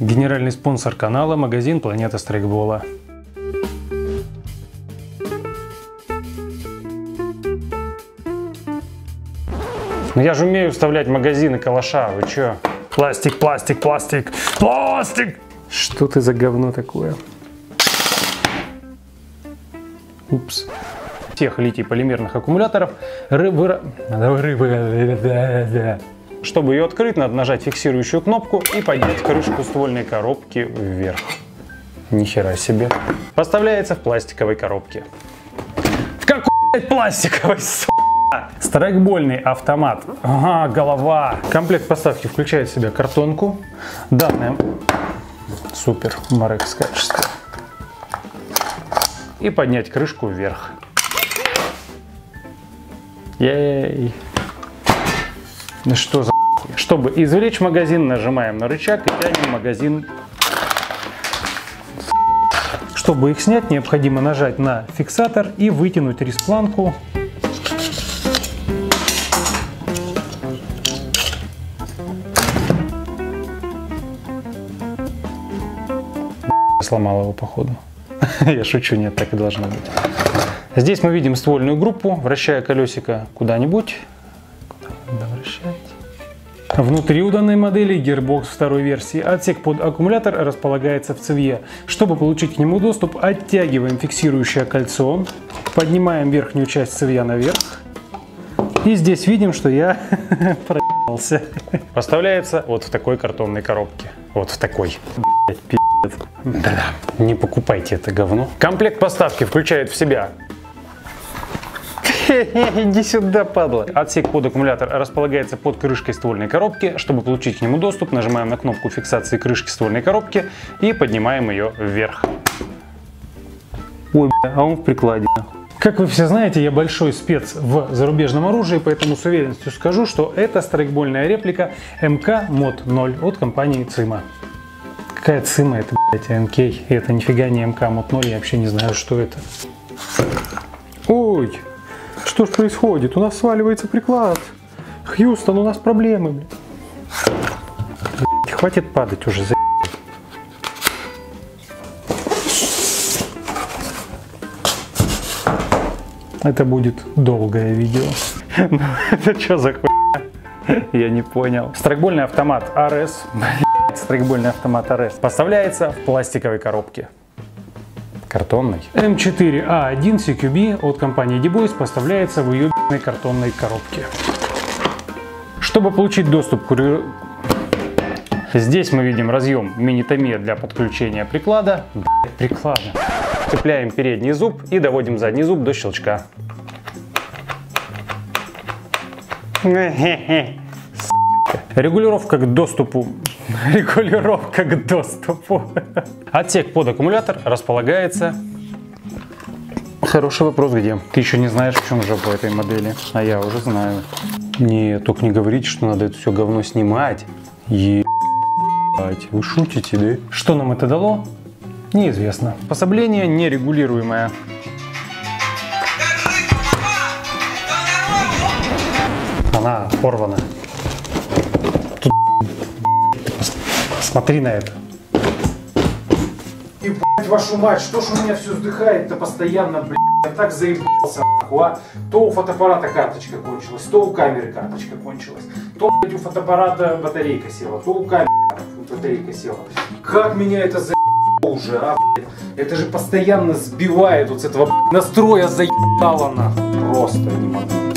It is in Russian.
Генеральный спонсор канала – магазин «Планета Страйкбола». Ну я же умею вставлять магазины калаша, вы чё? Пластик, пластик, пластик, пластик! Что ты за говно такое? Упс. Тех литий-полимерных аккумуляторов Чтобы ее открыть, надо нажать фиксирующую кнопку и поднять крышку ствольной коробки вверх. Нихера себе. Поставляется в пластиковой коробке. В какой, блядь, пластиковой, сука? Страйкбольный автомат. Ага, голова. Комплект поставки включает в себя картонку. Данные. Супер, Марекс качество. И поднять крышку вверх. Ей. Что за... Чтобы извлечь магазин, нажимаем на рычаг и тянем магазин. Чтобы их снять, необходимо нажать на фиксатор и вытянуть риспланку. Сломал его, походу. Я шучу, нет, так и должно быть. Здесь мы видим ствольную группу, вращая колесико куда-нибудь. Внутри у данной модели гирбокс второй версии. Отсек под аккумулятор располагается в цевье. Чтобы получить к нему доступ, оттягиваем фиксирующее кольцо, поднимаем верхнюю часть цевья наверх. И здесь видим, что я проебался. Поставляется вот в такой картонной коробке. Вот в такой. Да-да, не покупайте это говно. Комплект поставки включает в себя... Иди сюда, падла. Отсек под аккумулятор располагается под крышкой ствольной коробки. Чтобы получить к нему доступ, нажимаем на кнопку фиксации крышки ствольной коробки и поднимаем ее вверх. Ой, бля, а он в прикладе. Как вы все знаете, я большой спец в зарубежном оружии, поэтому с уверенностью скажу, что это страйкбольная реплика МК Мод 0 от компании ЦИМА. Какая ЦИМА? Это, блядь, МК. И это нифига не МК Мод 0, я вообще не знаю, что это. Ой! Что ж происходит? У нас сваливается приклад. Хьюстон, у нас проблемы. Блин. Блин, хватит падать уже. За... Это будет долгое видео. Это что за хуйня? Я не понял. Страйкбольный автомат Арес. Страйкбольный автомат Арес поставляется в пластиковой коробке. Картонной. М4А1 CQB от компании DeBoys поставляется в ее картонной коробке. Чтобы получить доступ к... Здесь мы видим разъем мини-томия для подключения приклада. Приклада. Цепляем передний зуб и доводим задний зуб до щелчка. Регулировка к доступу. Регулировка к доступу. Отсек под аккумулятор располагается... Хороший вопрос, где? Ты еще не знаешь, в чем жопа этой модели. А я уже знаю. Не, только не говорите, что надо это все говно снимать. Ебать, вы шутите, да? Что нам это дало? Неизвестно. Приспособление нерегулируемое. Она порвана. Смотри на это. И, блядь, вашу мать, что ж у меня все вздыхает-то постоянно, блядь. Я так заебался, нахуй, а. То у фотоаппарата карточка кончилась, то у камеры карточка кончилась. То, блядь, у фотоаппарата батарейка села, то у камеры батарейка села. Как меня это заебало уже, а, блядь. Это же постоянно сбивает вот с этого, блядь, настроя заебало, нахуй. Просто не могу.